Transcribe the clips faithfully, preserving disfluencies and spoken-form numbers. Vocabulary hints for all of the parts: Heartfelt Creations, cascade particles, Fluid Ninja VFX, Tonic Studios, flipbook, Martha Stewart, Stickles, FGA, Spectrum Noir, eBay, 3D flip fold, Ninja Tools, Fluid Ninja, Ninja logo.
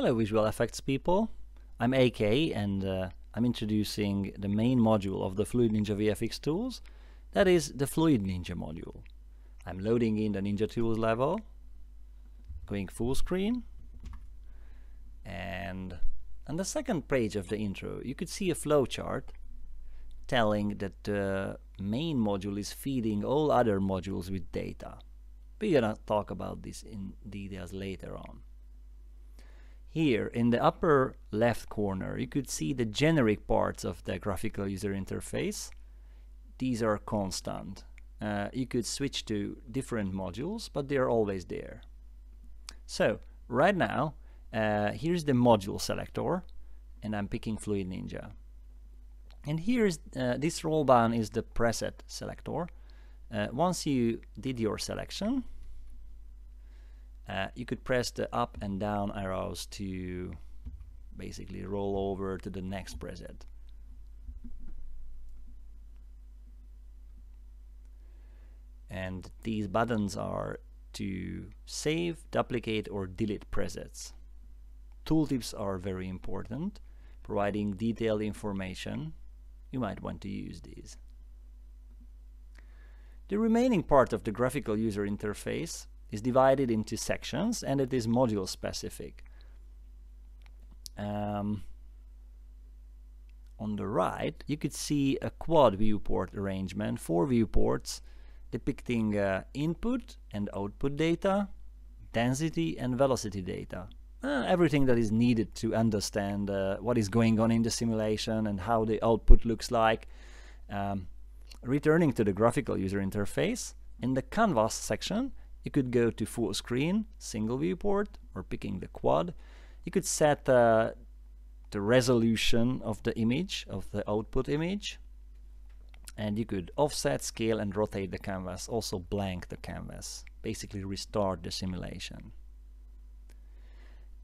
Hello visual effects people, I'm A K and uh, I'm introducing the main module of the Fluid Ninja V F X tools, that is the Fluid Ninja module. I'm loading in the Ninja Tools level, going full screen, and on the second page of the intro you could see a flowchart telling that the main module is feeding all other modules with data. We're gonna talk about this in details later on. Here in the upper left corner you could see the generic parts of the graphical user interface. These are constant. Uh, you could switch to different modules, but they are always there. So right now uh, here's the module selector and I'm picking Fluid Ninja. And here's uh, this roll down is the preset selector. Uh, once you did your selection, Uh, you could press the up and down arrows to basically roll over to the next preset. And these buttons are to save, duplicate or delete presets. Tooltips are very important, providing detailed information. You might want to use these. The remaining part of the graphical user interface is divided into sections and it is module specific. Um, on the right you could see a quad viewport arrangement, four viewports depicting uh, input and output data, density and velocity data. Uh, everything that is needed to understand uh, what is going on in the simulation and how the output looks like. Um, returning to the graphical user interface, in the canvas section you could go to full screen, single viewport, or picking the quad. You could set uh, the resolution of the image, of the output image, and you could offset, scale and rotate the canvas, also blank the canvas, basically restart the simulation.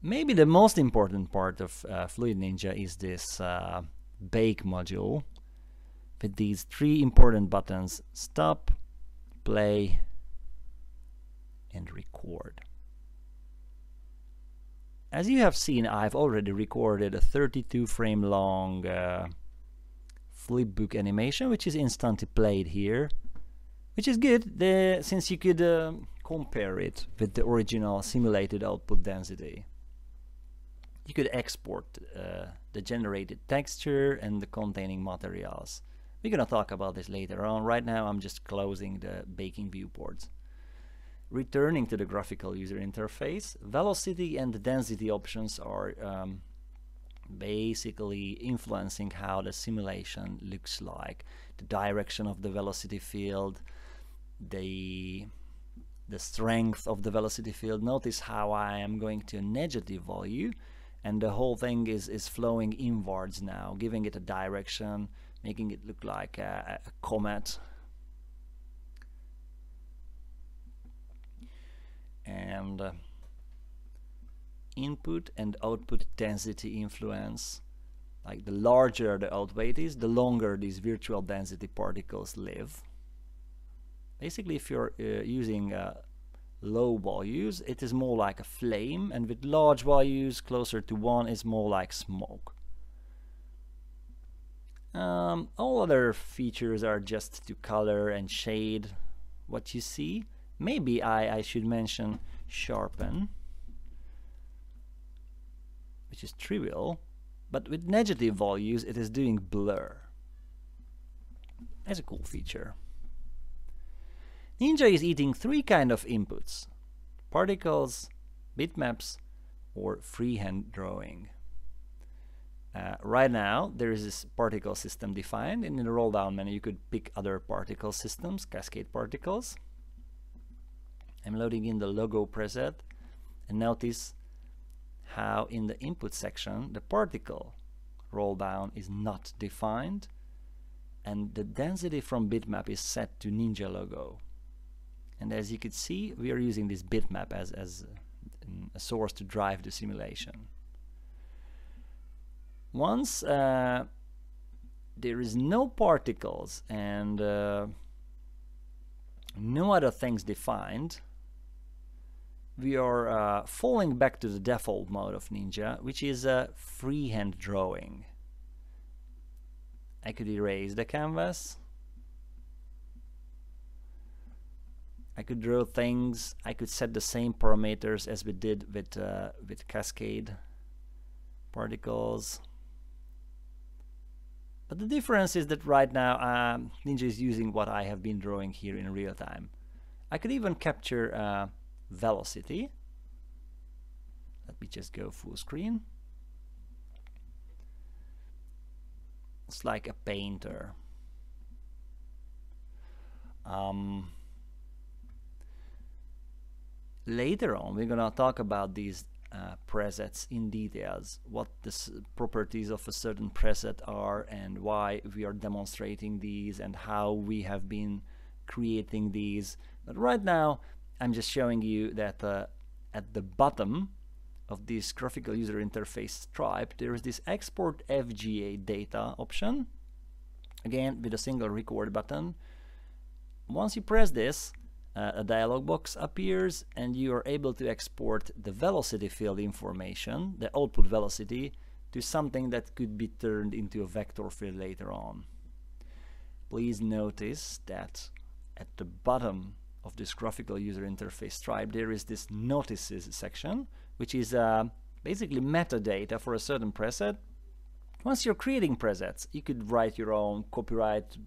Maybe the most important part of uh, Fluid Ninja is this uh, bake module with these three important buttons: stop, play and record. As you have seen, I've already recorded a thirty-two frame long uh, flipbook animation, which is instantly played here, which is good the, since you could uh, compare it with the original simulated output density. You could export uh, the generated texture and the containing materials. We're gonna talk about this later on. Right now I'm just closing the baking viewports. Returning to the graphical user interface, velocity and density options are um, basically influencing how the simulation looks like, the direction of the velocity field, the the strength of the velocity field. Notice how I am going to a negative value and the whole thing is is flowing inwards now, giving it a direction, making it look like a, a comet. And uh, input and output density influence, like the larger the output is, the longer these virtual density particles live. Basically if you're uh, using uh, low values it is more like a flame, and with large values closer to one is more like smoke. Um, all other features are just to color and shade what you see. Maybe I, I should mention sharpen, which is trivial, but with negative values it is doing blur. That's a cool feature. Ninja is eating three kind of inputs: particles, bitmaps, or freehand drawing. Uh, right now there is this particle system defined, and in the roll down menu you could pick other particle systems, cascade particles. I'm loading in the logo preset, and notice how in the input section the particle roll down is not defined and the density from bitmap is set to Ninja logo. And as you could see, we are using this bitmap as, as a source to drive the simulation. Once uh, there is no particles and uh, no other things defined, we are uh, falling back to the default mode of Ninja, which is uh, freehand drawing. I could erase the canvas. I could draw things. I could set the same parameters as we did with uh, with cascade particles. But the difference is that right now um, Ninja is using what I have been drawing here in real time. I could even capture uh, velocity. Let me just go full screen. It's like a painter. Um, later on we're gonna talk about these Uh, presets in details, what the properties of a certain preset are and why we are demonstrating these and how we have been creating these. But right now I'm just showing you that uh, at the bottom of this graphical user interface stripe there is this export F G A data option, again with a single record button. Once you press this, Uh, a dialog box appears and you are able to export the velocity field information, the output velocity, to something that could be turned into a vector field later on. Please notice that at the bottom of this graphical user interface stripe there is this notices section, which is uh, basically metadata for a certain preset. Once you're creating presets, you could write your own copyright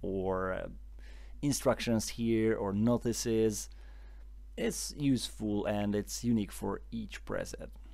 or uh, instructions here or notices. It's useful and it's unique for each preset.